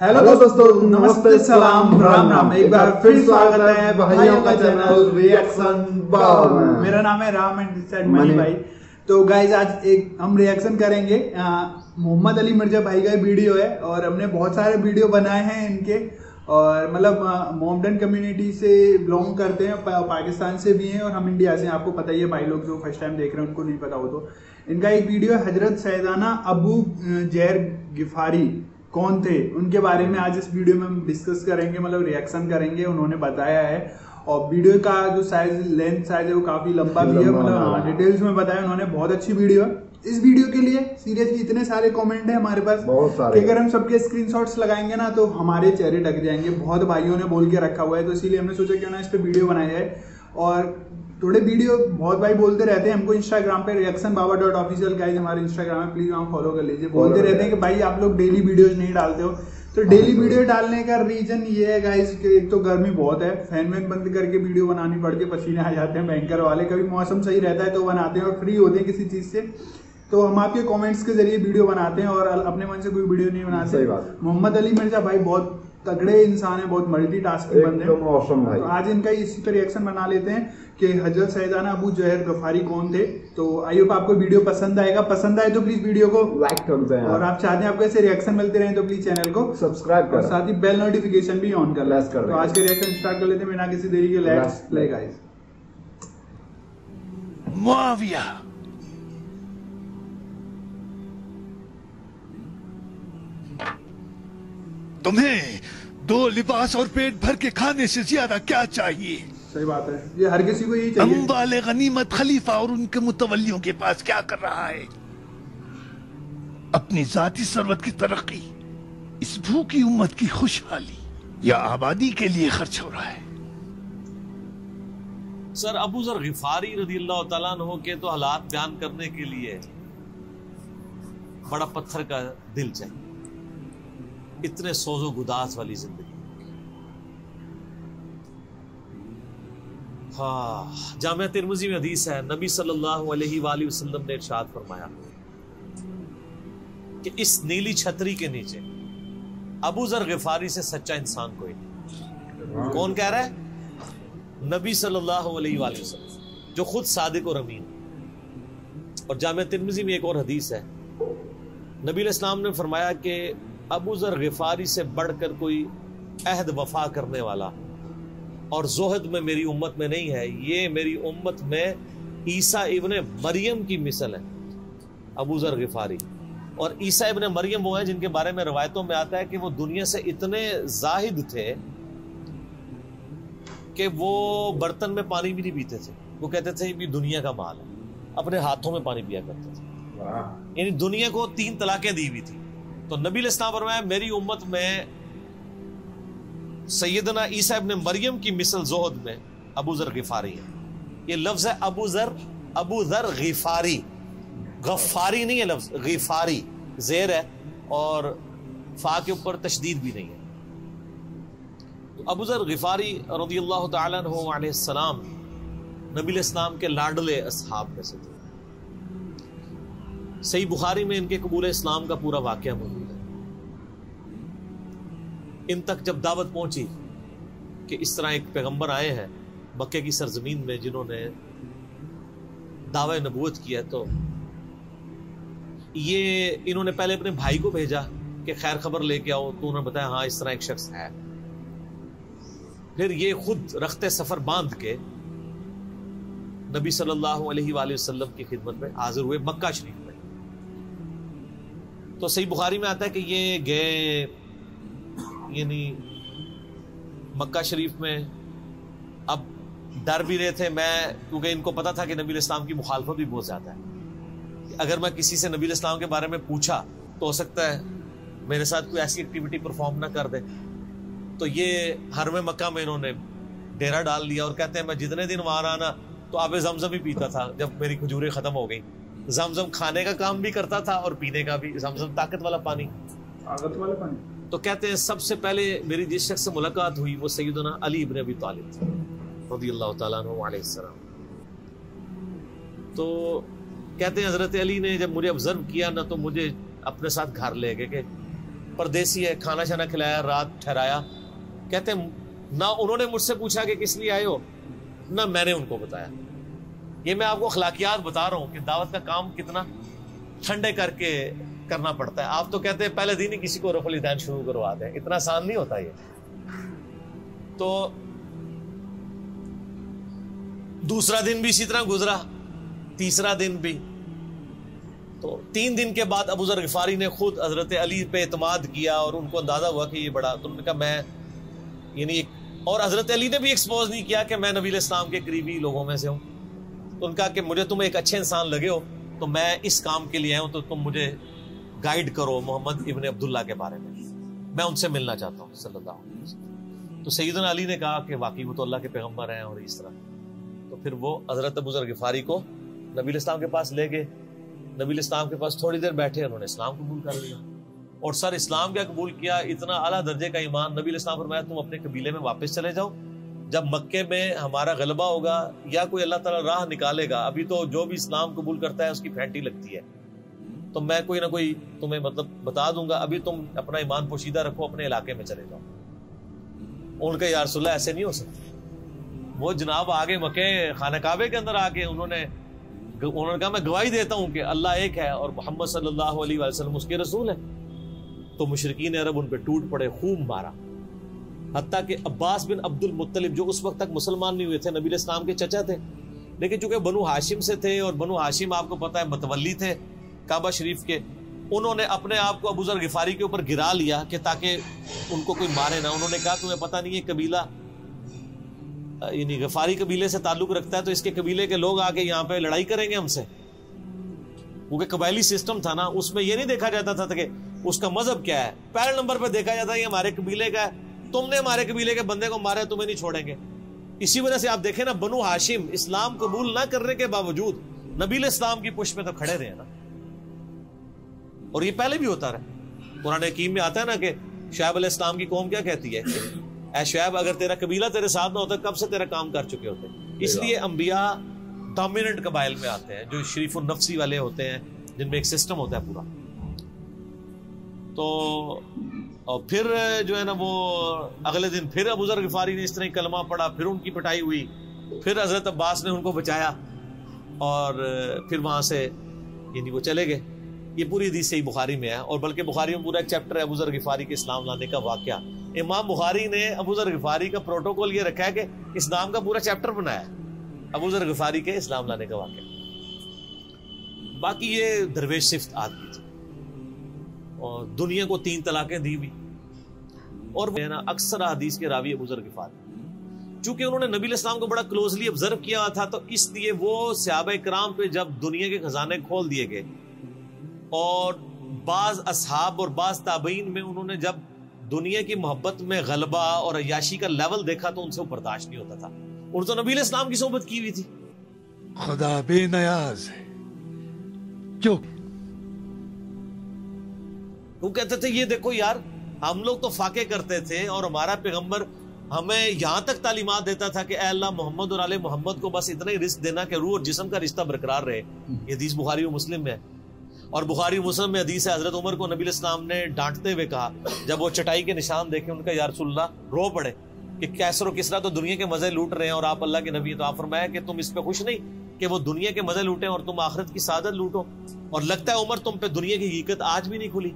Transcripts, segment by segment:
Hello दोस्तों, नमस्ते, सलाम, राम राम। एक बार फिर स्वागत है भाइयों का चैनल रिएक्शन बाबा। मेरा नाम है Ram and this side Mani भाई। तो गाइज आज हम रिएक्शन करेंगे, मोहम्मद अली मिर्जा भाई का वीडियो है और हमने बहुत सारे वीडियो बनाए हैं इनके, और मतलब मॉमडर्न कम्युनिटी से बिलोंग करते हैं, पाकिस्तान से भी हैं और हम इंडिया से हैं। आपको पता ही है भाई, लोग जो फर्स्ट टाइम देख रहे हैं उनको नहीं पता हो तो, इनका एक वीडियो है हजरत सईदना अबू ज़र ग़िफ़ारी कौन थे, उनके बारे में आज इस वीडियो में हम डिस्कस करेंगे, मतलब रिएक्शन करेंगे। उन्होंने बताया है और वीडियो का जो लेंथ साइज है वो काफ़ी लंबा भी है, मतलब डिटेल्स में बताया उन्होंने। बहुत अच्छी वीडियो है। इस वीडियो के लिए सीरियसली इतने सारे कमेंट हैं हमारे पास, बहुत सारे। अगर हम सबके स्क्रीनशॉट्स लगाएंगे ना तो हमारे चेहरे ढक जाएंगे। बहुत भाइयों ने बोल के रखा हुआ है, तो इसीलिए हमने सोचा क्यों ना इस पे वीडियो बनाया जाए। और थोड़े वीडियो बहुत भाई बोलते रहते हैं हमको इंस्टाग्राम पे, रिएक्शन बाबा .official गाइज हमारे इंस्टाग्राम है, प्लीज वहाँ फॉलो कर लीजिए। बोलते रहते हैं कि भाई आप लोग डेली वीडियोज नहीं डालते हो, तो डेली वीडियो डालने का रीजन ये है गाइस कि एक तो गर्मी बहुत है, फैन वैन बंद करके वीडियो बनानी पड़ती है, पसीने आ जाते हैं बैंकर वाले। कभी मौसम सही रहता है तो बनाते हैं और फ्री होते हैं किसी चीज़ से, तो हम आपके कमेंट्स के जरिए वीडियो बनाते हैं और अपने मन से कोई वीडियो नहीं बनाते। मोहम्मद अली मिर्जा भाई बहुत तगड़े इंसान है, बहुत मल्टीटास्किंग बंदे हैं, ऑसम भाई। तो आज इनका इसी पर रिएक्शन बना लेते हैं कि हजरत सईदना अबू ज़र ग़िफ़ारी कौन थे। तो आई होप आपको वीडियो पसंद आएगा, पसंद आए तो प्लीज वीडियो को लाइक कर दें और आप चाहते हैं आपको ऐसे रिएक्शन मिलते रहें तो प्लीज चैनल को सब्सक्राइब कर, साथ ही बेल नोटिफिकेशन भी ऑन कर लें। तो आज का रिएक्शन स्टार्ट कर लेते हैं बिना किसी देरी के, लेट्स प्ले गाइस। मुआविया तुम्हें दो लिबास और पेट भर के खाने से ज्यादा क्या चाहिए? सही बात है, ये हर किसी को यही चाहिए। अम्वाले गनीमत खलीफा और उनके मुतवलियों के पास क्या कर रहा है? अपनी जाती सर्वत की तरक्की, इस भूखी उम्मत की खुशहाली या आबादी के लिए खर्च हो रहा है। सर अबू ज़र ग़िफ़ारी रदियल्लाहु तआला अन्हु के तो हालात बयान करने के लिए बड़ा पत्थर का दिल चाहिए। इतने सोजो गुदास वाली जिंदगी, हाँ। जामिया तिर्मुजी में हदीस है, नबी सल्लल्लाहु अलैहि वसल्लम ने इरशाद फरमाया कि इस नीली छतरी के नीचे अबू ज़र ग़िफ़ारी से सच्चा इंसान कोई नहीं। कौन कह रहा है? नबी सल्लल्लाहु अलैहि वसल्लम, जो खुद सादिक और अमीन। और जामिया तिर्मुजी में एक और हदीस है, नबी अलैहिस्सलाम ने फरमाया कि अबू ज़र ग़िफ़ारी से बढ़कर कोई अहद वफा करने वाला और जोहद में मेरी उम्मत में नहीं है। ये मेरी उम्मत में ईसा इब्न मरियम की मिसल है अबू ज़र ग़िफ़ारी। और ईसा इब्न मरियम वो हैं जिनके बारे में रवायतों में आता है कि वो दुनिया से इतने जाहिद थे कि वो बर्तन में पानी भी नहीं पीते थे। वो कहते थे ये दुनिया का माल है, अपने हाथों में पानी पिया करते थे। यानी दुनिया को 3 तलाकें दी हुई थी। तो नबी अलैहिस्सलाम फरमाया मेरी उम्मत में सैयदना ईसा इब्न मरियम की मिसल जोहद में अबू ज़र ग़िफ़ारी है। ये लफ्ज़ है अबू ज़र ग़िफ़ारी, गफ़ारी नहीं है लफ्ज़, ग़िफ़ारी ज़ेर है और फ़ा के ऊपर तशदीद भी नहीं है। तो अबू ज़र ग़िफ़ारी रदियल्लाहु तआला अन्हु अलैहिस्सलाम नबी अलैहिस्सलाम के लाडले असहाब में से थे। सही बुखारी में इनके कबूल इस्लाम का पूरा वाकया मौजूद है। इन तक जब दावत पहुंची कि इस तरह एक पैगंबर आए हैं मक्के की सरजमीन में जिन्होंने दावा नबूवत किया, तो ये इन्होंने पहले अपने भाई को भेजा कि खैर खबर लेके आओ, तो उन्होंने बताया हाँ इस तरह एक शख्स है। फिर ये खुद रखते सफर बांध के नबी सल्लल्लाहु अलैहि वसल्लम की खिदमत में हाजिर हुए मक्का शरीफ। तो सही बुखारी में आता है कि ये गए यानी मक्का शरीफ में। अब डर भी रहे थे मैं, क्योंकि इनको पता था कि नबी इस्लाम की मुखालफत भी बहुत ज़्यादा है। अगर मैं किसी से नबी इस्लाम के बारे में पूछा तो हो सकता है मेरे साथ कोई ऐसी एक्टिविटी परफॉर्म ना कर दे। तो ये हरम मक्का में इन्होंने डेरा डाल लिया और कहते हैं मैं जितने दिन वहाँ रहा ना तो आबे जमजम ही पीता था। जब मेरी खजूरें ख़त्म हो गई, जमजम खाने का काम भी करता था और पीने का भी। जमजम ताकत वाला पानी, ताकत वाला पानी। तो कहते हैं सबसे पहले मेरी जिस शख्स से मुलाकात हुई वो सैयदना अली इब्न अबी तालिब थे रदियल्लाहु तआला अन्हु अलैहिस्सलाम। तो कहते हैं हजरत अली ने जब मुझे ऑब्जर्व किया ना तो मुझे अपने साथ घर ले गए कि परदेसी है, खाना शाना खिलाया, रात ठहराया। कहते हैं ना उन्होंने मुझसे पूछा कि किस लिए आए हो, ना मैंने उनको बताया। ये मैं आपको अखलाकियात बता रहा हूँ कि दावत का काम कितना ठंडे करके करना पड़ता है। आप तो कहते हैं पहले दिन ही किसी को रफुल इदान शुरू करवा दें, इतना आसान नहीं होता ये। तो दूसरा दिन भी इसी तरह गुजरा, तीसरा दिन भी। तो 3 दिन के बाद अबू ज़र ग़िफ़ारी ने खुद हजरत अली पे एतमाद किया और उनको अंदाज़ा हुआ कि ये बड़ा, तो उन्होंने कहा मैं यानी, और हजरत अली ने भी एक्सपोज नहीं किया कि मैं नबी अलैहिस्सलाम के करीबी लोगों में से हूँ। तो उनका कि मुझे तुम एक अच्छे इंसान लगे हो तो मैं इस काम के लिए आया हूँ, तो तुम मुझे गाइड करो मोहम्मद इब्न अब्दुल्ला के बारे में, मैं उनसे मिलना चाहता हूँ सल्लल्लाहु अलैहि वसल्लम। तो सईदना अली ने कहा कि वाकई वो तो अल्लाह के पैगम्बर हैं और इस तरह। तो फिर वो हजरत अबू ज़र ग़िफ़ारी को नबी अलैहिस्सलाम के पास ले गए। नबी अलैहिस्सलाम के पास थोड़ी देर बैठे, उन्होंने इस्लाम कबूल कर लिया। और सर इस्लाम क्या कबूल किया, इतना आला दर्जे का ईमान। नबी अलैहिस्सलाम फरमाया तुम अपने कबीले में वापस चले जाओ, जब मक्के में हमारा गलबा होगा या कोई अल्लाह ताला राह निकालेगा, अभी तो जो भी इस्लाम कबूल करता है उसकी फैंटी लगती है, तो मैं कोई ना कोई तुम्हें मतलब बता दूंगा, अभी तुम अपना ईमान पोशीदा रखो, अपने इलाके में चले जाओ। उनका या रसूल अल्लाह ऐसे नहीं हो सकता। वो जनाब आगे मक्के खाना काबे के अंदर आके उन्होंने कहा मैं गवाही देता हूँ कि अल्लाह एक है और मोहम्मद सल्लल्लाहु अलैहि वसल्लम उसके रसूल है। तो मुशरिकीन अरब उन पे टूट पड़े, खूब मारा। हत्ता कि अब्बास बिन अब्दुल मुत्तलिब जो उस वक्त तक मुसलमान नहीं हुए थे, नबी अलैहिस्सलाम के चचा थे, लेकिन चूंकि बनु हाशिम से थे और बनु हाशिम आपको पता है मतवली थे काबा शरीफ के, उन्होंने अपने आप को अबू ज़र ग़िफ़ारी के ऊपर गिरा लिया कि ताकि उनको कोई मारे ना। उन्होंने कहा तुम्हें पता नहीं है कबीला यानी ग़िफ़ारी कबीले से ताल्लुक रखता है, तो इसके कबीले के लोग आके यहाँ पे लड़ाई करेंगे हमसे। क्योंकि कबायली सिस्टम था ना, उसमें यह नहीं देखा जाता था कि उसका मजहब क्या है, पहले नंबर पर देखा जाता है ये हमारे कबीले का है, तुमने हमारे कबीले के बंदे को मारा तुम्हें नहीं छोड़ेंगे। इसी वजह से आप देखें ना, बनु हाशिम इस्लाम कबूल ना करने के बावजूद नबी अलैहिस्सलाम की पुष्ट में तो खड़े रहे ना, और ये पहले भी होता रहा। कुरान हकीम में आता है ना कि शुएब अलैहिस्सलाम की कौम क्या कहती है, ऐ शुएब अगर तेरा कबीला तेरे साथ ना होता कब से तेरा काम कर चुके होते। इसलिए अंबिया डोमिनेंट कबाइल में आते हैं, जो शरीफुन नफ्सी वाले होते हैं, जिनमें एक सिस्टम होता है पूरा। तो और फिर जो है ना वो अगले दिन फिर अबू ज़र ग़िफ़ारी ने इस तरह कलमा पढ़ा, फिर उनकी पिटाई हुई, फिर हजरत अब्बास ने उनको बचाया और फिर वहाँ से यानी वो चले गए। ये पूरी हदीस सही बुखारी में है, और बल्कि बुखारी में पूरा एक चैप्टर है अबू ज़र ग़िफ़ारी के इस्लाम लाने का वाक़या। इमाम बुखारी ने अबू ज़र ग़िफ़ारी का प्रोटोकॉल ये रखा है कि इस्लाम का पूरा चैप्टर बनाया है अबू ज़र ग़िफ़ारी के इस्लाम लाने का वाक़या। बाकी ये दरवेश सिफ्त आदमी थी और दुनिया को 3 तलाकें दी हुई, और ना अक्सर हदीस के रावी अबू ज़र ग़िफ़ारी, चूँकि उन्होंने नबी अलैहिस्सलाम को बड़ा क्लोजली ऑब्जर्व किया था, तो इसलिए वो सहाबा कराम पे जब दुनिया के खजाने खोल दिए गए और बाज़ असहाब और बाज़ ताबईन में उन्होंने जब दुनिया की मोहब्बत में गलबा और अयाशी का लेवल देखा तो उनसे बर्दाश्त नहीं होता था। उन तो नबी अलैहिस्सलाम की सोबत की हुई थी। खुदा बेनियाज़ है जो वो कहते थे ये देखो यार, हम लोग तो फाके करते थे और हमारा पैगंबर हमें यहाँ तक तालीमात देता था कि अल्लाह मोहम्मद और आले मोहम्मद को बस इतना ही रिस्क देना कि रूह और जिस्म का रिश्ता बरकरार रहे। ये हदीस बुखारी और मुस्लिम में है, और बुखारी मुस्लिम में हदीस है हजरत उमर को नबी अलैहिस्सलाम ने डांटते हुए कहा जब वो चटाई के निशान देखे, उनका या रसूल अल्लाह रो पड़े कि कैसर और किसरा तो दुनिया के मजे लूट रहे हैं और आप अल्लाह के नबी। तो आप फरमाया कि तुम इस पे खुश नहीं कि वो दुनिया के मजे लूटें और तुम आखिरत की सादत लूटो, और लगता है उमर तुम पे दुनिया की हकीकत आज भी नहीं खुली।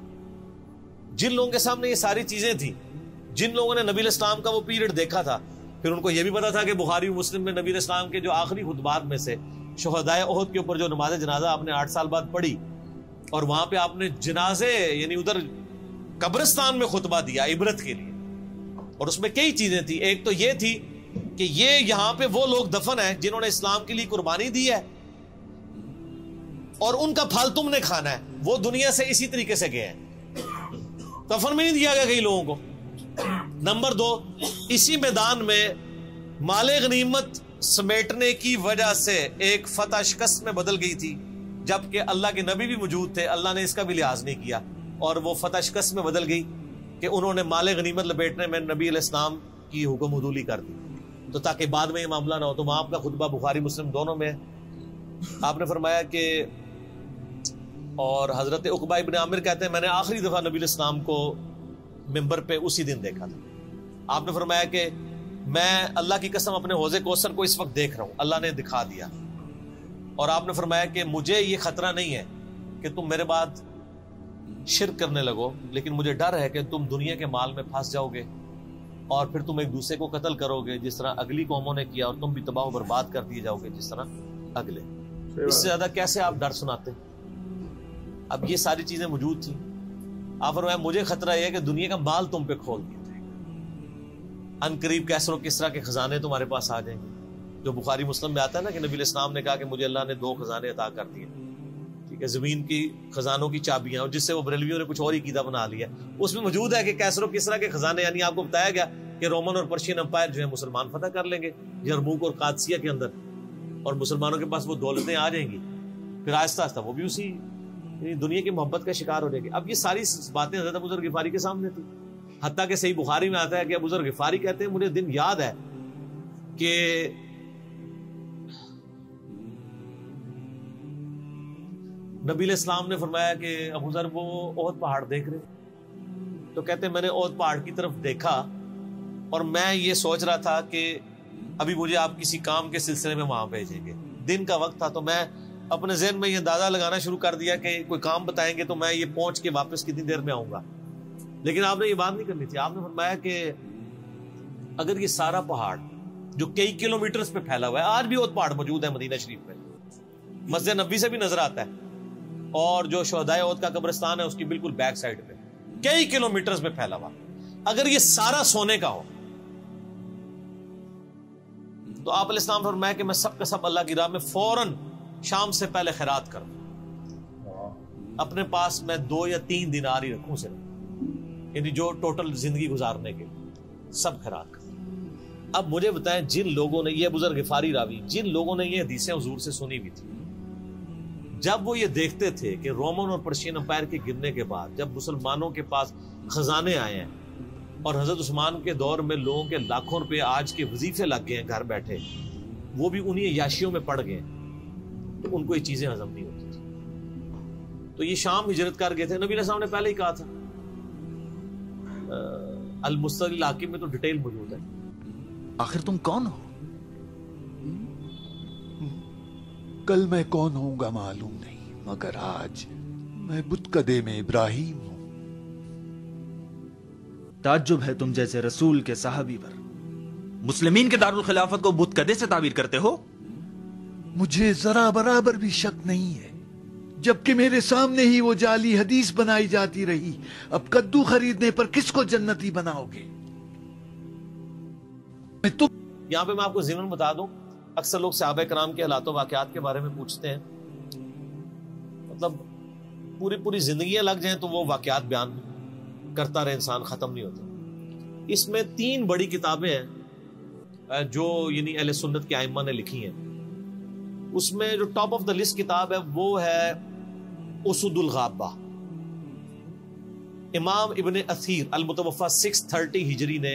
जिन लोगों के सामने ये सारी चीजें थी, जिन लोगों ने नबी अलैहिस्सलाम का वो पीरियड देखा था, फिर उनको यह भी पता था कि बुखारी मुस्लिम में नबी अलैहिस्सलाम के जो आखिरी खुतबात में से शुहदाए ओहद के ऊपर जो नमाज जनाजा आपने 8 साल बाद पढ़ी और वहां पे आपने जनाजे यानी उधर कब्रिस्तान में खुतबा दिया इबरत के लिए, और उसमें कई चीजें थी। एक तो ये थी कि ये यहां पे वो लोग दफन हैं जिन्होंने इस्लाम के लिए कुर्बानी दी है और उनका फल तुमने खाना है, वो दुनिया से इसी तरीके से गए हैं, दफन में नहीं दिया गया कई लोगों को। नंबर 2, इसी मैदान में माले गनीमत समेटने की वजह से एक फतह शिकस्त में बदल गई थी, जबकि अल्लाह के नबी भी मौजूद थे, अल्लाह ने इसका भी लिहाज नहीं किया और वो फतह शिकस्त में बदल गई कि उन्होंने माल गनीमत लपेटने में नबी अलैहिस्सलाम की हुक्म उदूली कर दी, तो ताकि बाद में ये मामला ना हो। तो वहाँ आपका खुतबा बुखारी मुस्लिम दोनों में है। आपने फरमाया कि और हजरत उक़बा इब्न आमिर कहते हैं मैंने आखिरी दफ़ा नबी अलैहिस्सलाम को मिंबर पे उसी दिन देखा था। आपने फरमाया कि मैं अल्लाह की कसम अपने हौज़े कौसर को इस वक्त देख रहा हूँ, अल्लाह ने दिखा दिया। और आपने फरमाया कि मुझे ये ख़तरा नहीं है कि तुम मेरे बाद शिर्क करने लगो, लेकिन मुझे डर है कि तुम दुनिया के माल में फंस जाओगे और फिर तुम एक दूसरे को कत्ल करोगे जिस तरह अगली कौमों ने किया, और तुम भी तबाह बर्बाद कर दिए जाओगे जिस तरह अगले। इससे ज़्यादा कैसे आप डर सुनाते। अब ये सारी चीज़ें मौजूद थी। आप फरमाया मुझे खतरा यह है कि दुनिया का माल तुम पे खोल दिया जाएगा, अनकरीब कैसर और किसरा के खजाने तुम्हारे पास आ जाएंगे। जो बुखारी मुस्लिम में आता है ना कि नबी अलैहिस्सलाम ने कहा कि मुझे अल्लाह ने दो खजाने अता कर दिए, ठीक है, ज़मीन की खजानों की चाबियाँ, और जिससे वो बरेलवियों ने कुछ और ही कीदा बना लिया। उसमें मौजूद है कि कैसर और किसरा के खजाने, यानी आपको बताया गया कि रोमन और पर्शियन अम्पायर जो है मुसलमान फतह कर लेंगे यरमूक और कादसिया के अंदर, और मुसलमानों के पास वो दौलतें आ जाएंगी। फिर आहिस्ता आहिस्ता वो भी उसी दुनिया की मोहब्बत का शिकार हो जाएगी। अब ये सारी बातें हजरत अबू ज़र ग़िफ़ारी के सामने थी। हत्ता के सही बुखारी में आता है कि अबू ज़र ग़िफ़ारी कहते हैं मुझे दिन याद है कि नबी अलैहिस्सलाम ने फरमाया कि अबू ज़र वो ओहद पहाड़ देख रहे, तो कहते हैं मैंने ओहद पहाड़ की तरफ देखा और मैं ये सोच रहा था कि अभी मुझे आप किसी काम के सिलसिले में वहां भेजेंगे। दिन का वक्त था तो मैं अपने जहन में यह अंदाजा लगाना शुरू कर दिया कि कोई काम बताएंगे तो मैं ये पहुंच के वापस कितनी देर में आऊंगा। लेकिन आपने ये बात नहीं करनी थी। आपने फरमाया कि अगर ये सारा पहाड़ जो कई किलोमीटर्स पे फैला हुआ है, आज भी वो पहाड़ मौजूद है मदीना शरीफ में, मस्जिद नबी से भी नजर आता है, और जो शोहदाए औद का कब्रिस्तान है उसकी बिल्कुल बैक साइड पे कई किलोमीटर्स में फैला हुआ, अगर ये सारा सोने का हो तो आप अलैहिस्सलाम फरमाया कि मैं सब का सब अल्लाह की राह में फौरन शाम से पहले खैरात कर अपने पास मैं 2 या 3 दिनार ही रखूं सिर्फ, यानी जो टोटल जिंदगी गुजारने के सब खैरात कर। अब मुझे बताएं जिन लोगों ने, ये अबू ज़र ग़िफ़ारी रावी, जिन लोगों ने ये हदीसें हुजूर से सुनी हुई थी, जब वो ये देखते थे कि रोमन और पर्शियन अम्पायर के गिरने के बाद जब मुसलमानों के पास खजाने आए हैं और हजरत उस्मान के दौर में लोगों के लाखों रुपये आज के वजीफे लग गए हैं घर बैठे, वो भी उन्हीं याशियों में पड़ गए, तो उनको ये चीजें हजम नहीं होती थी। तो ये शाम हिजरत कर गए थे। नबी अलैहिस्सलाम ने पहले ही कहा था, अल मुस्तलिह हकिम में तो डिटेल मौजूद है, आखिर तुम कौन हो, कल मैं कौन होऊंगा मालूम नहीं, मगर आज मैं बुतकदे में इब्राहिम हूं। ताज्जुब है तुम जैसे रसूल के साहबी पर मुस्लिमीन के दारुल खिलाफत को बुतकदे से ताबीर करते हो। मुझे जरा बराबर भी शक नहीं है, जबकि मेरे सामने ही वो जाली हदीस बनाई जाती रही। अब कद्दू खरीदने पर किसको जन्नती बनाओगे। यहाँ पे मैं आपको ज़िमन बता दूं, अक्सर लोग सहाबा कराम के हालातों वाकयात के बारे में पूछते हैं, मतलब पूरी पूरी जिंदगियां लग जाए तो वो वाकयात बयान करता रहे इंसान, खत्म नहीं होते। इसमें 3 बड़ी किताबें हैं जो यानी अहले सुन्नत के आइम्मा ने लिखी हैं। उसमें जो टॉप ऑफ द लिस्ट किताब है वो है उसुद उल ग़ाबा। इमाम इबन अथीर अलमुतवफ़ा 630 हिजरी ने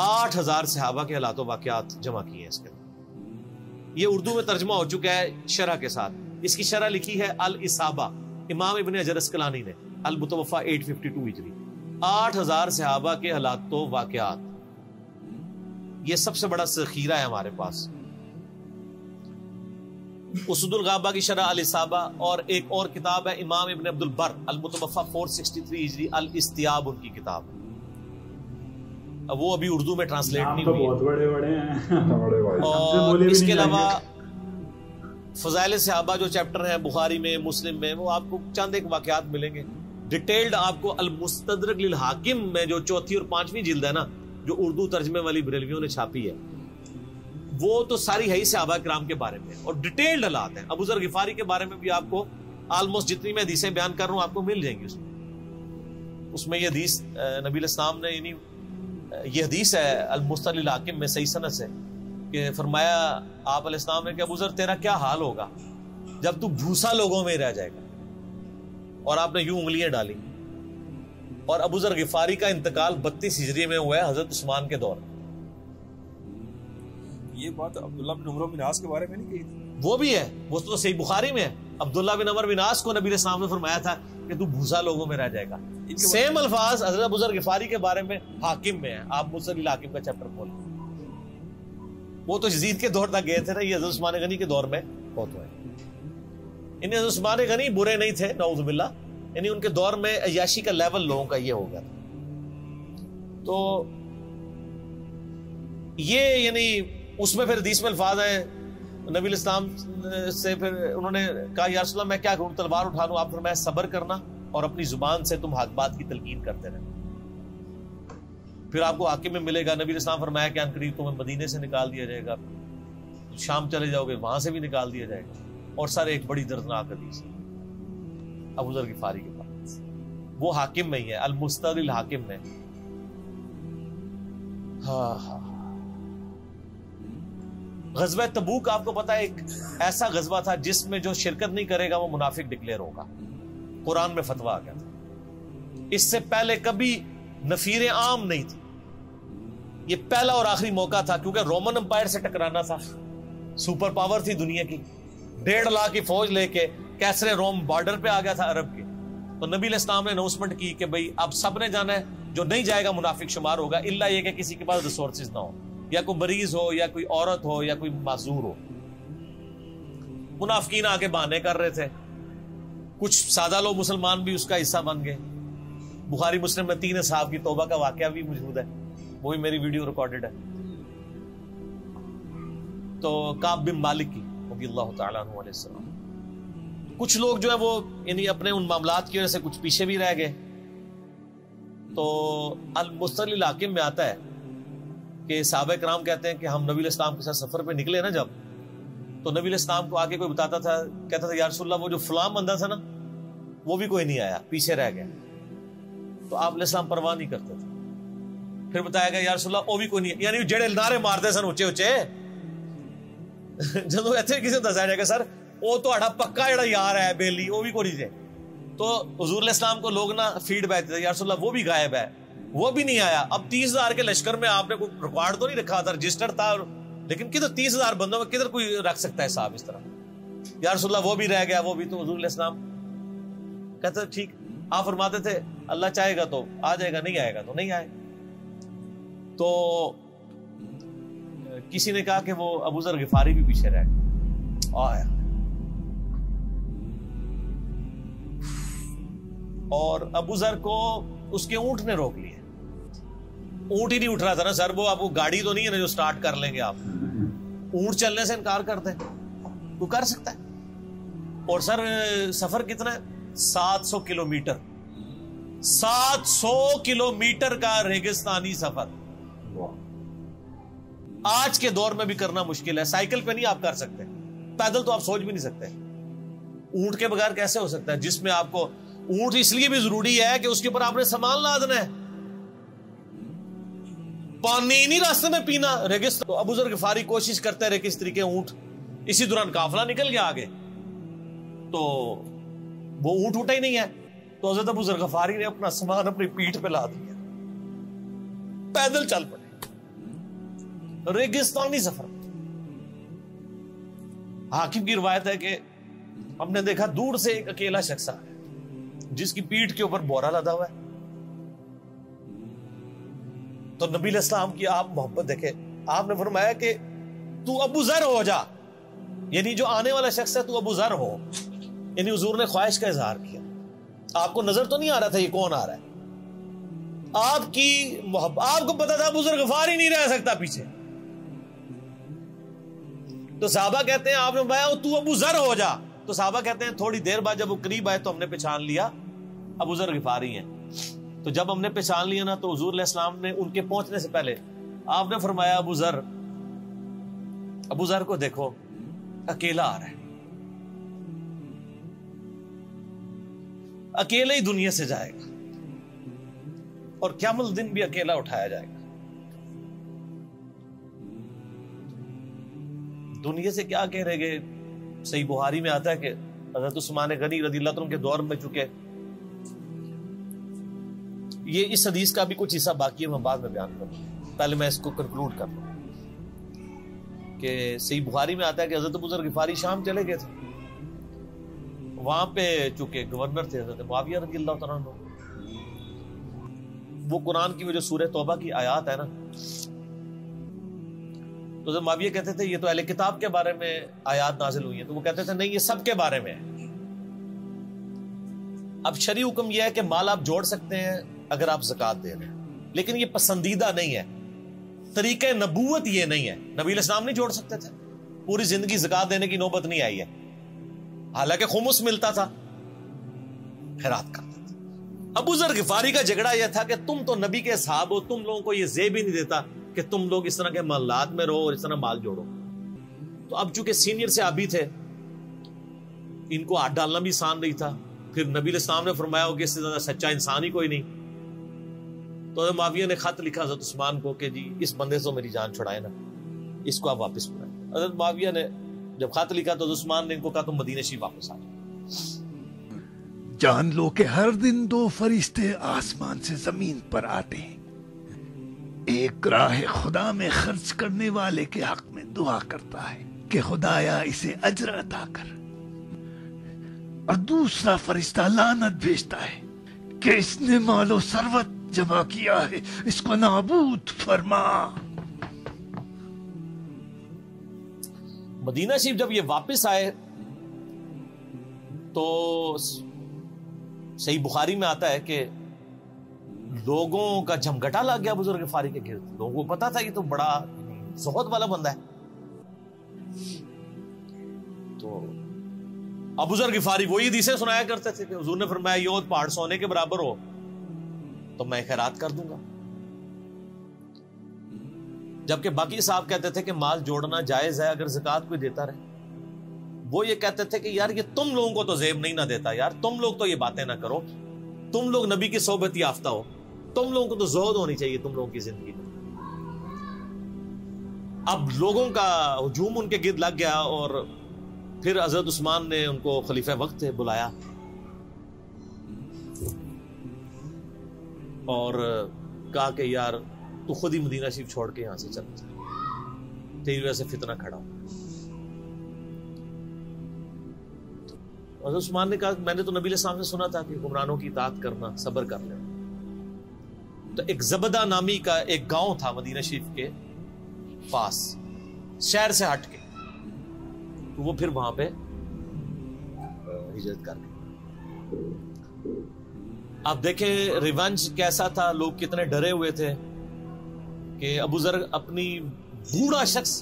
8000 सहाबा के हालात वाक़यात जमा किए हैं इसके अंदर। ये उर्दू में तर्जमा हो चुका है शरह के साथ। इसकी शरह लिखी है अल इसाबा इमाम इब्न हजर असकलानी ने अलमुतवफ़ा 852 हिजरी। 8000 सहाबा के हालात वाक़यात, ये सबसे बड़ा जखीरा है हमारे पास। उसुद उल ग़ाबा की शरह अल इसाबा, और एक और किताब है इमाम इब्न अब्दुल बर अलमुतवफ़ा 463 हिजरी अल इस्तियाब उनकी किताब है। अब वो अभी उर्दू में ट्रांसलेट नहीं हुई है। बड़े बड़े हैं। और इसके अलावा फजाइल सहाबा जो चैप्टर है बुखारी में, मुस्लिम में, वो आपको चंद एक वाक़यात मिलेंगे। डिटेल्ड आपको अल मुस्तदरक लिल हाकिम में जो 4थी और 5वीं जिल्द है ना, जो उर्दू तर्जमे वाली बरेलवियों ने छापी है, वो तो सारी है ही सहाबा किराम के बारे में और डिटेल्ड हालात हैं। अबू ज़र ग़िफ़ारी के बारे में भी आपको ऑलमोस्ट जितनी मैं हदीसें बयान कर रहा हूँ आपको मिल जाएंगी उसमें। ये हदीस नबी अलैहिस्सलाम ने, यानी ये हदीस है अल मुस्तलिह हकिम में सही सनद से, कि फरमाया आप अलैहिस्सलाम ने कि अबू ज़र तेरा क्या हाल होगा जब तू भूसा लोगों में रह जाएगा। और आपने यूं उंगलियां डाली। और अबू ज़र ग़िफ़ारी का इंतकाल 32 हिजरी में हुआ है हजरत उस्मान के दौर में। ये बात अब्दुल्लाह बिन उमर बिन आस के बारे में नहीं कही थी, वो भी है, वो तो सही बुखारी में है। अब्दुल्ला बिन अमर बिन आस को नबी अलैहिस्सलाम ने फरमाया था कि तू भूसा लोगों में रह जाएगा। सेम अल्फाज हजरत अबू ज़र ग़िफ़ारी के बारे में हाकिम में है। आप मुस्तलिह हकिम का चैप्टर खोल, वो तो यजीद के दौर तक गए थे ना, ये हजरत उस्मान गनी के दौर में बहुत हुए। इन्हें हजरत उस्मान गनी बुरे नहीं थे नऊज़ुबिल्लाह, यानी उनके दौर में अय्याशी का लेवल लोगों का ये हो गया था। तो ये यानी उसमें फिर हदीस में अल्फाज आए, नबी इस्लाम से फिर उन्होंने कहा या रसूल अल्लाह मैं क्या करूं, तलवार उठा लूं? आप फरमाया सब्र करना और अपनी जुबान से तुम हक बात की तलकीन करते रहना। फिर आपको हाकिम में मिलेगा, नबी इस्लाम फरमाया कि अनकरीब तुम्हें मदीने से निकाल दिया जाएगा, शाम चले जाओगे वहां से भी निकाल दिया जाएगा। और सर एक बड़ी दर्दनाक हदीस अबू ज़र ग़िफ़ारी के पास, वो हाकिम में ही है, अल मुस्तलिह हकिम में। हाँ, ग़ज़वा तबूक आपको पता है एक ऐसा ग़ज़वा था जिसमें जो शिरकत नहीं करेगा वो मुनाफिक डिक्लेयर होगा, कुरान में फतवा आ गया था। इससे पहले कभी नफीर आम नहीं थी, ये पहला और आखिरी मौका था, क्योंकि रोमन एम्पायर से टकराना था, सुपर पावर थी दुनिया की, 1.5 लाख की फौज लेके कैसरे रोम बॉर्डर पे आ गया था अरब के। तो नबी अलैहिस्सलाम ने अनाउंसमेंट की कि भाई अब सबने जाना है, जो नहीं जाएगा मुनाफिक शुमार होगा, इल्ला ये कि किसी के पास रिसोर्सेज ना हो, या कोई मरीज हो, या कोई औरत हो, या कोई माजूर हो। मुनाफिकीन आके बहाने कर रहे थे, कुछ सादा लोग मुसलमान भी उसका हिस्सा बन गए। बुखारी मुस्लिम में 3 असहाब की तौबा का वाकया भी मौजूद है, वो भी मेरी वीडियो रिकॉर्डेड है। तो काब बिन मालिक की रज़ियल्लाहु तआला अन्हु अलैहिस्सलाम, कुछ लोग जो है वो यानी अपने उन मामलात की वजह से कुछ पीछे भी रह गए। तो अल मुस्तलिह हकिम में आता है कि सहाबा किराम कहते हैं कि हम नबी अलैहिस्सलाम के साथ सफर पे निकले ना, जब तो नबी अलैहिस्सलाम को आगे कोई बताता था, कहता था या रसूलल्लाह वो जो फलाम बंदा था ना वो भी कोई नहीं आया, पीछे रह गया, तो आप अलैहिस्सलाम परवाह नहीं करते थे। फिर बताया गया या रसूलल्लाह वो भी कोई नहीं, यानी जेड़े नारे मारते सन उचे उचे जो इतने किसी दसाया जाएगा सर वो तो आड़ा पक्का जरा यार है बेली, वो भी कोई नहीं है। तो हुजूर अलैहिस्सलाम को लोग ना फीडबैक देते थे, या रसूलल्लाह वो भी गायब है, वो भी नहीं आया। अब 30,000 के लश्कर में आपने कोई रिकॉर्ड तो नहीं रखा था, रजिस्टर था, लेकिन किधर 30,000 बंदों में किधर कोई रख सकता है साहब इस तरह। या रसूलल्लाह वो भी रह गया, वो भी, तो हुजूर अलैहिस्सलाम कहते ठीक। आप फरमाते थे अल्लाह चाहेगा तो आ जाएगा, नहीं आएगा तो नहीं आए। तो किसी ने कहा कि वो अबू ज़र ग़िफ़ारी भी पीछे रह गए। आया और अबू ज़र को उसके ऊंट ने रोक लिया, ऊंट ही नहीं उठ रहा था ना सर, वो आपको गाड़ी तो नहीं है ना जो स्टार्ट कर लेंगे आप, ऊंट चलने से इनकार करते हैं, वो कर सकता है। और सर सफर कितना है, 700 किलोमीटर, 700 किलोमीटर का रेगिस्तानी सफर आज के दौर में भी करना मुश्किल है। साइकिल पे नहीं आप कर सकते, पैदल तो आप सोच भी नहीं सकते, ऊंट के बगैर कैसे हो सकता है, जिसमें आपको ऊंट इसलिए भी जरूरी है कि उसके ऊपर आपने सामान लादना है, पानी नहीं रास्ते में पीना, रेगिस्तान। तो अबू ज़र ग़िफ़ारी कोशिश करते रहे किस तरीके ऊंट, इसी दौरान काफिला निकल गया आगे, तो वो ऊंट उठा ही नहीं है। तो हजरत अबू ज़र ग़िफ़ारी ने अपना सामान अपनी पीठ पे लाद दिया, पैदल चल पड़े रेगिस्तानी सफर। हाकिम की रिवायत है कि हमने देखा दूर से एक अकेला शख्स आ गया जिसकी पीठ के ऊपर बोरा लदा हुआ है। तो नबी अलैहिस्सलाम की आप मोहब्बत देखे, आपने फरमाया कि तू अबू ज़र हो जा, यानी जो आने वाला शख्स है तू अबू ज़र हो, यानी हुजूर ने ख्वाहिश का इजहार किया। आपको नजर तो नहीं आ रहा था ये कौन आ रहा है, आपकी मोहब्बत, आपको पता था अबू ज़र ग़िफ़ारी नहीं रह सकता पीछे। तो साहबा कहते हैं आपने फरमाया तू अबू ज़र हो जा, तो साहबा कहते हैं थोड़ी देर बाद जब वो करीब आए तो हमने पहचान लिया अबू ज़र ग़िफ़ारी हैं। तो जब हमने पहचान लिया ना, तो हुजूर अलैहिस्सलाम ने उनके पहुंचने से पहले आपने फरमाया अबू ज़र को देखो अकेला आ रहा है, अकेले ही दुनिया से जाएगा और क़यामत दिन भी अकेला उठाया जाएगा। दुनिया से क्या कह रहे गए, सही बुखारी में आता है कि हजरत उस्मान गनी रज़ियल्लाहु अन्हु के दौर में, चुके ये इस हदीस का भी कुछ हिस्सा बाकी है, मैं बाद में बयान करूंगा, पहले मैं इसको कंक्लूड कर लूं कि सही बुखारी में आता है कि हजरत अबू ज़र ग़िफ़ारी शाम चले गए थे। वहाँ पे चूंकि गवर्नर थे हज़रत मुआविया रज़ी अल्लाह तआला अन्हु, वो कुरान की वो जो सूरह तौबा की आयत है ना, तो जब मुआविया कहते थे ये तो अहले किताब के बारे में आयत नाजिल हुई है, तो वो कहते थे नहीं ये सब के बारे में है। अब शरई हुक्म यह है कि माल आप जोड़ सकते हैं अगर आप ज़कात दे रहे हैं, लेकिन ये पसंदीदा नहीं है, तरीक़े नबूवत ये नहीं है। नबी अलैहिस्सलाम नहीं जोड़ सकते थे, पूरी जिंदगी ज़कात देने की नौबत नहीं आई है, हालांकि खुमुस मिलता था, खैरात करता था। अबू ज़र ग़िफ़ारी का झगड़ा यह था कि तुम तो नबी के साहब हो, तुम लोगों को यह ज़ेब ही नहीं देता कि तुम लोग इस तरह के मालात में रहो और इस तरह माल जोड़ो। तो अब चूंकि सीनियर से आबी थे, इनको हाथ डालना भी आसान नहीं था। फिर नबी अलैहिस्सलाम ने फरमाया हो कि इससे ज्यादा सच्चा इंसान ही कोई नहीं। तो मुआविया ने खत लिखा हजरत उस्मान को कि जी इस बंदे से मेरी जान छुड़ाए ना, इसको आप वापस बुलाए। हजरत मुआविया ने जब खत लिखा तो उस्मान ने इनको कहा तुम मदीना शरीफ वापस आ जाओ। जान लो कि हर दिन दो फरिश्ते आसमान से जमीन पर आते हैं, एक राह खुदा में खर्च करने वाले के हक में दुआ करता है कि खुदाया इसे अजर अता कर, और दूसरा फरिश्ता लानत भेजता है कि इसने मालो सरवत जमा किया है, इसको नाबूद फरमा। मदीना शरीफ जब ये वापस आए तो सही बुखारी में आता है कि लोगों का जमघटा लग गया बुजुर्ग फारी के गिरद। लोगों को पता था ये तो बड़ा जोहद वाला बंदा है। तो अबू ज़र ग़िफ़ारी वही हदीसें सुनाया करते थे कि हुजूर ने फरमाया योद पहाड़ सोने के बराबर हो तो मैं खैरात कर दूंगा, जबकि बाकी साहब कहते थे कि माल जोड़ना जायज है अगर ज़कात कोई देता रहे। वो ये कहते थे कि यार ये तुम लोगों को तो ज़ेब नहीं ना देता, यार तुम लोग तो ये बातें ना करो, तुम लोग नबी की सोबत याफ्ता हो, तुम लोगों को तो जोहद होनी चाहिए तुम लोगों की जिंदगी में। अब लोगों का हुजूम उनके गिर्द लग गया और फिर हजरत उस्मान ने उनको खलीफा वक्त थे बुलाया और कहा कि यार तू खुद ही मदीना शरीफ छोड़ के यहां से चला जा, तेरी वजह से फितना खड़ा हो। हजरत उस्मान ने कहा मैंने तो नबी अलैहिस्सलाम से सुना था कि हुक्मरानों की इताअत करना, सब्र कर लेना। तो एक ज़बदा नामी का एक गांव था मदीना शरीफ के पास, शहर से हट के, तो वो फिर वहां पे हिजरत कर गए। आप देखें रिवेंज कैसा था, लोग कितने डरे हुए थे कि अबू ज़र अपनी बूढ़ा शख्स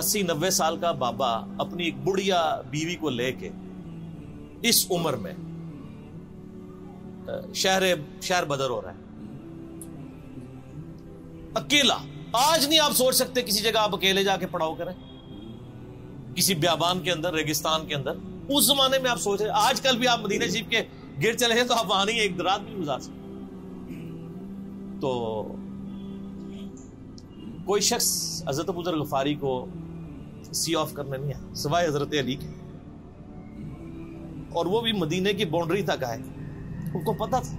80-90 साल का बाबा अपनी एक बुढ़िया बीवी को लेके इस उम्र में शहर बदर हो रहा है अकेला। आज नहीं आप सोच सकते किसी जगह आप अकेले जाके पड़ाव करें, किसी ब्याबान के अंदर, रेगिस्तान के अंदर। उस जमाने में आप सोच रहे, आजकल भी आप मदीना शरीफ के गिर चले हैं तो आप वहां नहीं एक रात भी गुजार सकते। तो कोई शख्स हजरत अबू ज़र ग़िफ़ारी को सी ऑफ करने नहीं आया सिवाय हजरत अली के, और वो भी मदीने की बाउंड्री तक आए। उनको पता था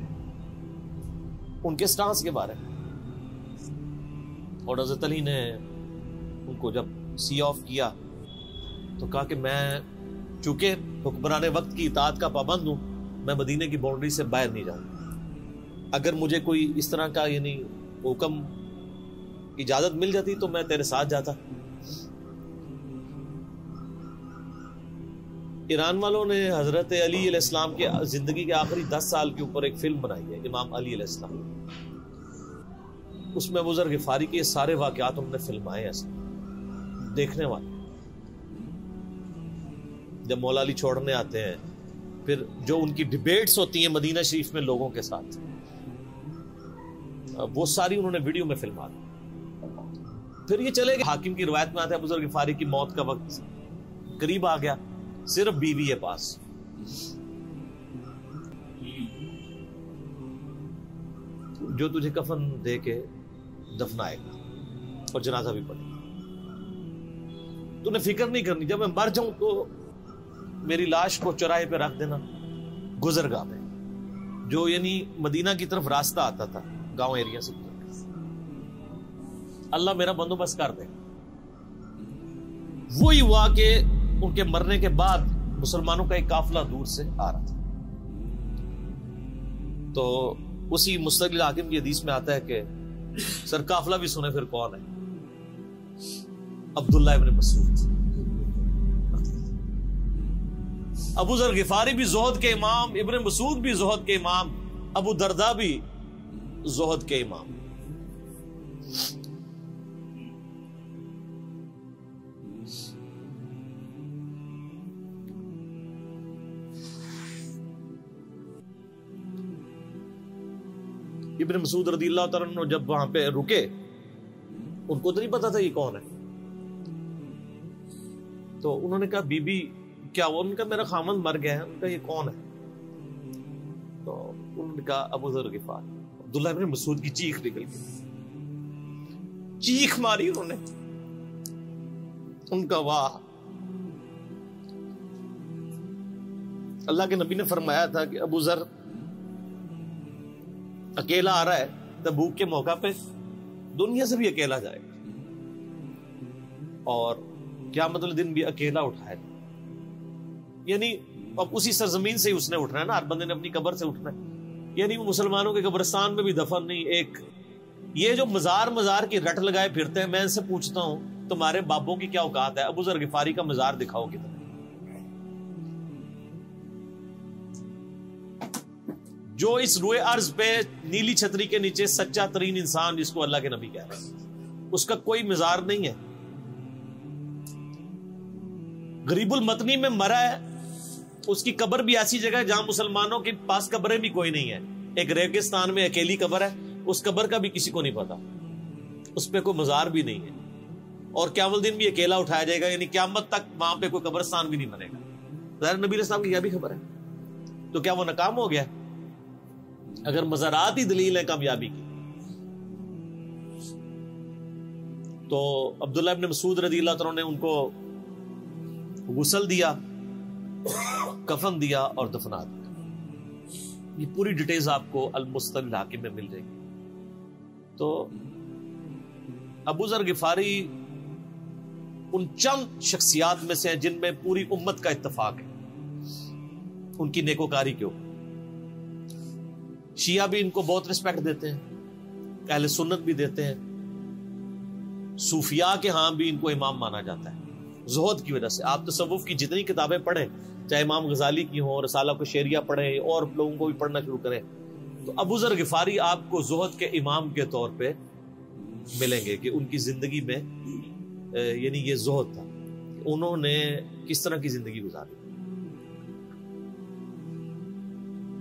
उनके स्टांस के बारे में, और हजरत अली ने उनको जब सी ऑफ किया तो कहा कि मैं चूंकि हुक्मरान वक्त की इताअत का पाबंद हूँ, मैं मदीने की बाउंड्री से बाहर नहीं जाऊँ। अगर मुझे कोई इस तरह का यानी हुक्म इजाज़त मिल जाती तो मैं तेरे साथ जाता। ईरान वालों ने हज़रत अली अलैहिस्सलाम के ज़िंदगी के आखिरी 10 साल के ऊपर एक फ़िल्म बनाई है, इमाम अली अलैहिस्सलाम। उसमें अबू ज़र ग़िफ़ारी के सारे वाक़यात उन्होंने फिल्माए ऐसे देखने वाले। जब मौला अली छोड़ने आते हैं, फिर जो उनकी डिबेट्स होती हैं मदीना शरीफ में लोगों के साथ, वो सारी उन्होंने वीडियो में फिल्मा दी। फिर ये चले गए, हाकिम की रिवायत में आता है अबू ज़र ग़िफ़ारी की मौत का वक्त करीब आ गया, सिर्फ बीवी है पास। जो तुझे कफन दे के दफनाएगा और जनाजा भी पड़ेगा, तूने फिक्र नहीं करनी, जब मैं मर जाऊं तो मेरी लाश को चौराहे पे रख देना। गुजरगाह में जो यानी मदीना की तरफ रास्ता आता था गांव एरिया से, अल्लाह मेरा बंदोबस्त कर दे। वही हुआ कि उनके मरने के बाद मुसलमानों का एक काफिला दूर से आ रहा था। तो उसी मुस्तलिह हकिम की हदीस में आता है कि सर काफिला भी सुने फिर कौन है, अब्दुल्लाह इब्न मसूद। अबू ज़र ग़िफ़ारी भी ज़ुहद के इमाम, इब्न मसूद भी ज़ुहद के इमाम, अबू दर्दा भी ज़ुहद के इमाम। इब्न मसूद रदियल्लाहु तआला अन्हु जब वहां पे रुके, उनको तो नहीं पता था ये कौन है। तो उन्होंने कहा बीबी क्या हुआ? उनका मेरा खामन मर गया है। उनका ये कौन है? तो उन्होंने कहा अबू ज़र ग़िफ़ारी। अब्दुल्लाह इब्न मसूद की चीख निकल गई, चीख मारी उन्होंने। उनका वाह। अल्लाह के नबी ने फरमाया था कि अबू ज़र अकेला आ रहा है, तबूक के मौका पे दुनिया से भी अकेला जाएगा और क़यामत वाले दिन भी अकेला उठाएगा। यानी अब उसी सरजमीन से ही उसने उठना है ना, हर बंदे ने अपनी कब्र से उठना है। यानी वो मुसलमानों के कब्रिस्तान में भी दफन नहीं। एक ये जो मजार की रट लगाए फिरते हैं, मैं इनसे पूछता हूं तुम्हारे बाबों की क्या औकात है? अबू ज़र ग़िफ़ारी का मजार दिखाओ किधर। जो इस रोए अर्ज पे नीली छतरी के नीचे सच्चा तरीन इंसान जिसको अल्लाह के नबी कह रहे हैं, उसका कोई मजार नहीं है। गरीबुल मतनी में मरा है, उसकी कब्र भी ऐसी जगह है जहां मुसलमानों के पास कब्रें भी कोई नहीं है। एक रेगिस्तान में अकेली कब्र है, उस कब्र का भी किसी को नहीं पता, उस पर कोई मजार भी नहीं है और क़यामत दिन भी अकेला उठाया जाएगा। यानी क़यामत तक वहां पे कोई कब्रिस्तान भी नहीं बनेगा। ज़ाहिर नबी अलैहिस्सलाम की क्या भी खबर है? तो क्या वो नाकाम हो गया? अगर मज़ारात ही दलील है कामयाबी की, तो अब्दुल्लाह इब्न मसूद रज़ियल्लाहु अन्हु ने उनको गुस्ल दिया, कफन दिया और दफना दिया। ये पूरी डिटेल्स आपको अल मुस्तलिह हकिम में मिल जाएगी। तो अबू ज़र ग़िफ़ारी उन चंद शख्सियात में से हैं जिनमें पूरी उम्मत का इत्तफाक है उनकी नेकोकारी के ऊपर। शिया भी इनको बहुत रिस्पेक्ट देते हैं, अहले सुन्नत भी देते हैं, सूफिया के हाँ भी इनको इमाम माना जाता है ज़ुहद की वजह से। आप तसव्वुफ़ की जितनी किताबें पढ़ें, चाहे इमाम ग़ज़ाली की हो, रसाला को शेरिया पढ़ें और लोगों को भी पढ़ना शुरू करें, तो अबू ज़र ग़िफ़ारी आपको ज़ुहद के इमाम के तौर पे मिलेंगे कि उनकी ज़िंदगी में यानी ये ज़ुहद था, उन्होंने किस तरह की ज़िंदगी गुजारी।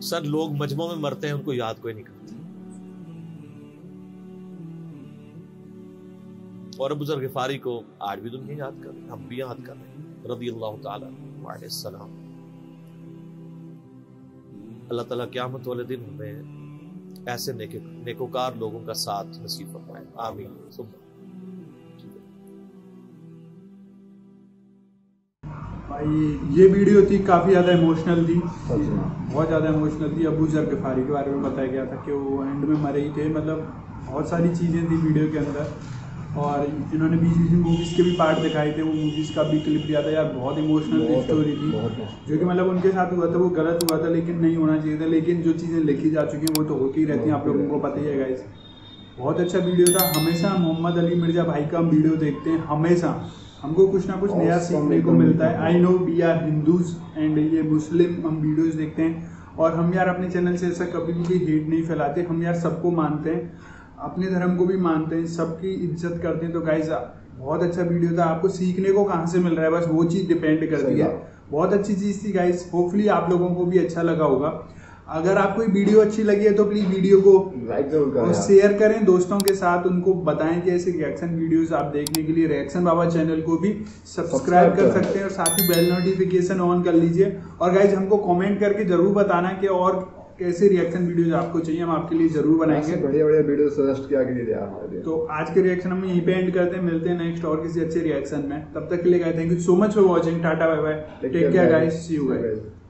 सर लोग मजमों में मरते हैं, उनको याद कोई नहीं करता। और अबू ज़र ग़िफ़ारी को आज भी दुनिया याद कर रही, हम भी याद कर रहे हैं। रज़ियल्लाहु ताला अलैहि सलाम। अल्लाह ताला क़यामत वाले दिन में ऐसे नेकोकार लोगों का साथ नसीब फरमाए, आमीन। भाई ये वीडियो थी काफ़ी ज़्यादा इमोशनल थी, बहुत ज़्यादा इमोशनल थी। अबू ज़र ग़िफ़ारी के बारे में बताया गया था कि वो एंड में मरे ही थे, मतलब बहुत सारी चीज़ें थी वीडियो के अंदर। और इन्होंने बीच बीच में मूवीज़ के भी पार्ट दिखाए थे, वो मूवीज़ का भी क्लिप दिया था। यार बहुत इमोशनल स्टोरी थी जो कि मतलब उनके साथ हुआ था वो गलत हुआ था, लेकिन नहीं होना चाहिए था। लेकिन जो चीज़ें लिखी जा चुकी हैं वो तो होती ही रहती हैं, आप लोगों को पता ही है गाइस। बहुत अच्छा वीडियो था। हमेशा मोहम्मद अली मिर्जा भाई का हम वीडियो देखते हैं, हमेशा हमको कुछ ना कुछ नया सीखने को मिलता है। I know we are Hindus and ये मुस्लिम, हम वीडियोज़ देखते हैं और हम यार अपने चैनल से ऐसा कभी भी हेट नहीं फैलाते। हम यार सबको मानते हैं, अपने धर्म को भी मानते हैं, सबकी इज्जत करते हैं। तो गाइस बहुत अच्छा वीडियो था। आपको सीखने को कहाँ से मिल रहा है बस वो चीज़ डिपेंड करती है। बहुत अच्छी चीज़ थी गाइस, होपफुली आप लोगों को भी अच्छा लगा होगा। अगर आपको वीडियो अच्छी लगी है तो प्लीज़ वीडियो को लाइक जरूर करें, शेयर करें दोस्तों के साथ, उनको बताएं कि ऐसे रिएक्शन वीडियोस आप देखने के लिए रिएक्शन बाबा चैनल को भी सब्सक्राइब कर सकते हैं और साथ ही बेल नोटिफिकेशन ऑन कर लीजिए। और गाइज हमको कॉमेंट करके जरूर बताना कि और कैसे रिएक्शन वीडियोज आपको चाहिए, हम आपके लिए जरूर बनाएंगे, बढ़िया बढ़िया वीडियो सजेस्ट किया करिए हमारे लिए। तो आज के रिएक्शन हम यहीं पे एंड करते हैं, मिलते हैं नेक्स्ट और किसी अच्छे रिएक्शन में। तब तक के लिए guys thank you so much for watching, tata bye bye, take care guys, see you guys.